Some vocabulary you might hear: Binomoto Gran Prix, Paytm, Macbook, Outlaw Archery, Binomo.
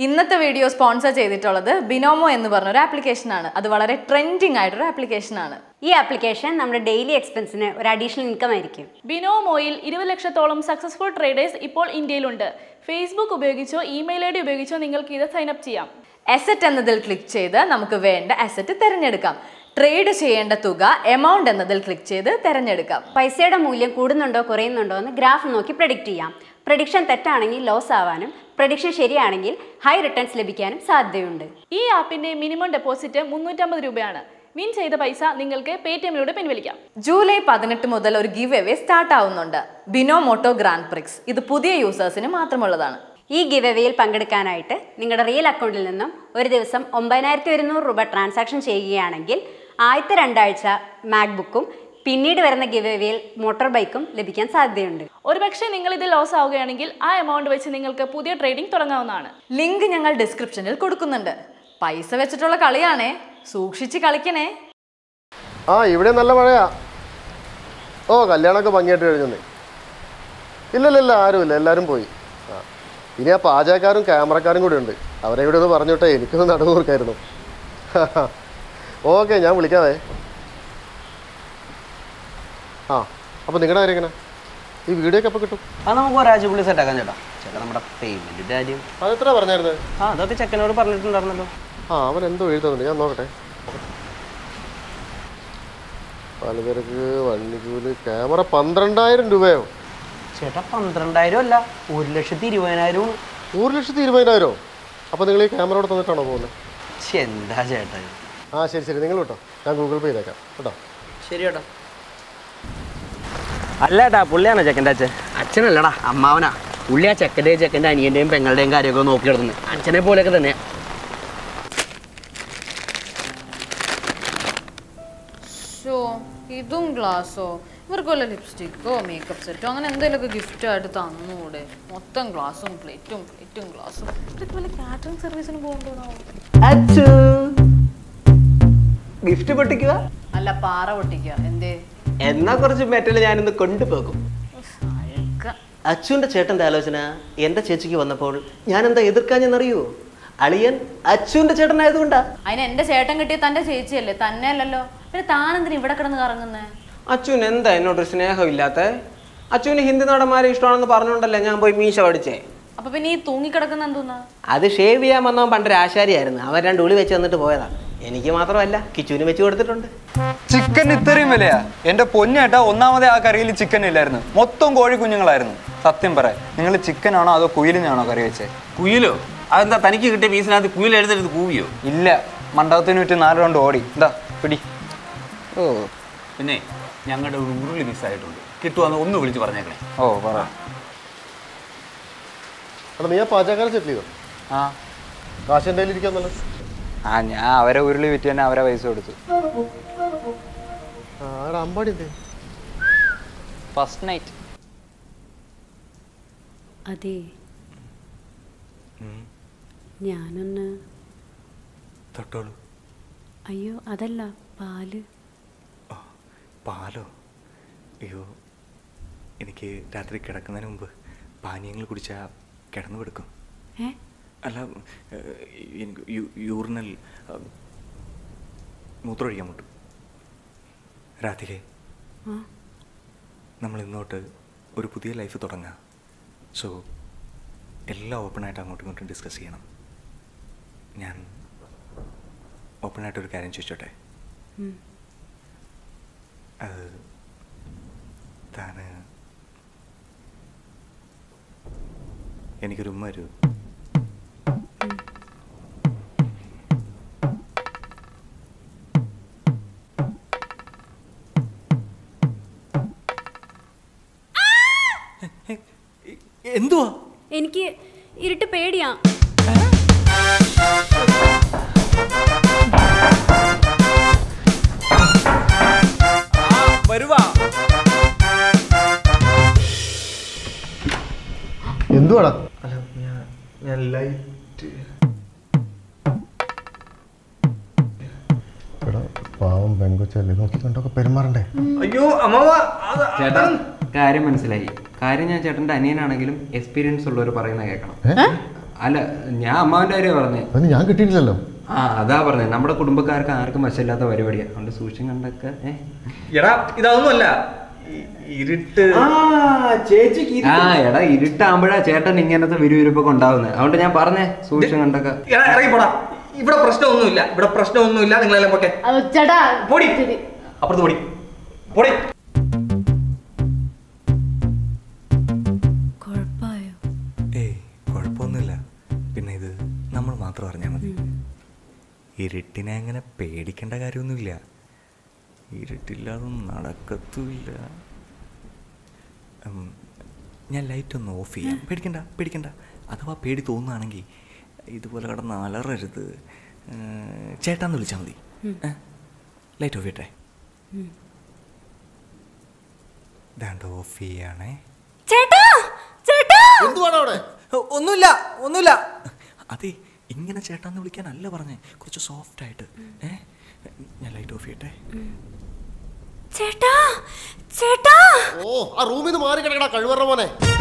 This video is sponsored by Binomo, an application that is a trending application. This application is our daily expense and additional income. Binomo is 20 lakh successful traders now in India. Facebook or email ID, you can sign up. Asset and click on asset. Trade and amount and click on graph and predict. Prediction is loss. Prediction is high returns. This app is minimum deposit of 350 rupees. Win the paisa, Ningalke, Paytm Luda Penvilla. July 18 Mudal or giveaway start out Binomoto Gran Prix. This is the users in Mathamaladana. This giveaway is a real account. $9,100 transaction Chegi Anangil, Macbook. Pinnid varana giveaway motorbike ലഭിക്കാൻ സാധ്യതയുണ്ട്. ഒരുപക്ഷേ നിങ്ങൾ ഇത് loss ആവുകയാണെങ്കിൽ ആ amount വെച്ച് നിങ്ങൾക്ക് പുതിയ ട്രേഡിംഗ് തുടങ്ങാവുന്നതാണ്. ലിങ്ക് ഞങ്ങൾ ഡിസ്ക്രിപ്ഷനിൽ കൊടുക്കുന്നുണ്ട്. പൈസ വെച്ചിട്ടുള്ള കളിയാണേ, സൂക്ഷിച്ച് കളിക്കണേ. ആ ഇവിടെ നല്ല മഴയാ. ഓ കല്യാണൊക്കെ ഭംഗിയായിട്ട് കഴിഞ്ഞു. ഇല്ലല്ല ആരുമില്ല, എല്ലാവരും പോയി. ഇനി ആ പാചകക്കാരും ക്യാമറക്കാരും കൂടി ഉണ്ട്. അവരെ ഇവിടെ ഒന്ന് പറഞ്ഞോട്ടെ എനിക്കൊന്ന് നടന്നുവർക്കായിരുന്നു. ഓക്കേ ഞാൻ വിളിക്കാവേ. Ah, so you guys are this video? I Allada, Puliana Jack and Dutch. Achenella, Amana, Ulia Jack, Jack and Danny, and Pengalenga, you go no curtain. Achenapole the net. So, he dum glasso. We're going to lipstick, go makeup set on, and they look a gift at the mood. Motan glass on plate, tum glass. It will a catering service and go on. Achoo! Gift particular? Alla para particular, and they. I am not going to be able to get the metal. I am not going to be able to get the metal. I am not going to be able to get the metal. I am not going to be able to get the metal. I am not going to be able to get the metal. എനിക്ക് മാത്രമല്ല കിച്ചുവിനെ വെച്ച് കൊടുത്തിട്ടുണ്ട് chicken ഇത്രയും വലിയ എൻ്റെ പൊന്നേട്ടാ ഒന്നാമത്തെ ആ കറിയിൽ ചിക്കൻ ഇല്ലായിരുന്നു മൊത്തം കോഴി കുഞ്ഞുങ്ങളായിരുന്നു സത്യം പറ നിങ്ങൾ ചിക്കൻ ആണോ അതോ കുയിലിനാണോ കറി വെച്ചേ കുയിലോ അതെന്താ തനിക്ക് കിട്ടിയ പീസിനകത്ത് കുയിൽ എഴുതരുത് കൂവിയോ ഇല്ല മണ്ടവത്തിന് വിട്ട് 4 റൗണ്ട് ഓടി എന്താ പിടി ഓ പിന്നെ ഞങ്ങളുടെ ഉരുളി മിസ് ആയിട്ടുണ്ട് കിട്ടുവാണ് ഒന്ന് വിളിച്ചു പറഞ്ഞേക്കണേ ഓ പറ അല്ല നീ ആ പാചകക്കാരൻ ചെറ്റിയോ ആ കാശ് എൻ്റെയിൽ ഇരിക്കാന്നല്ലോ I am a very little bit of a resort. First night. Adi Yanana Totolo. Are you Adela Palu? Palu. You in a cave that they can't remember. Pining good job. Get on the work. Eh? I love urinal Mutra Yamut Rathike. Namely, not a Urupudi life of Toranga. So, Ella open at a motor to discuss here. Nan open at her carriage chate. Tana any good murder. What? I'm going to pay you. I'm going to pay you. I am an experience. I am an experience. I I don't know. ഇരുട്ടിനെ അങ്ങനെ പേടിക്കേണ്ട കാര്യമൊന്നുമില്ല ഇരുട്ടില്ലാതെ നടക്കത്തുമില്ല ഞാൻ light ഒന്ന് of ചെയ്യാം പേടിക്കണ്ട പേടിക്കണ്ട അഥവാ പേടി തോന്നുകയാണെങ്കിൽ ഇതുപോലെ കിടന്ന് അലറരുത് ചേട്ടാന്ന് വിളിച്ചാൽ മതി ലൈറ്റ് ഓഫ് ചെയ്യട്ടെ ദാണ്ട് ഓഫ് ചെയ്യാണേ ചേട്ടാ ചേട്ടാ എന്തുവാണ് അവിടെ ഒന്നുമില്ല ഒന്നുമില്ല അതെ ഇങ്ങനെ ചേട്ടാന്ന് വിളിക്കാനല്ല പറഞ്ഞേ കുറച്ച് സോഫ്റ്റ് ആയിട്ട് ഞാൻ ലൈറ്റ് ഓഫ് ചെയ്യട്ടെ ചേട്ടാ ചേട്ടാ ഓ ആ റൂമിൽ നിന്ന് മാറി കിടക്കടാ കഴിവറ മോനെ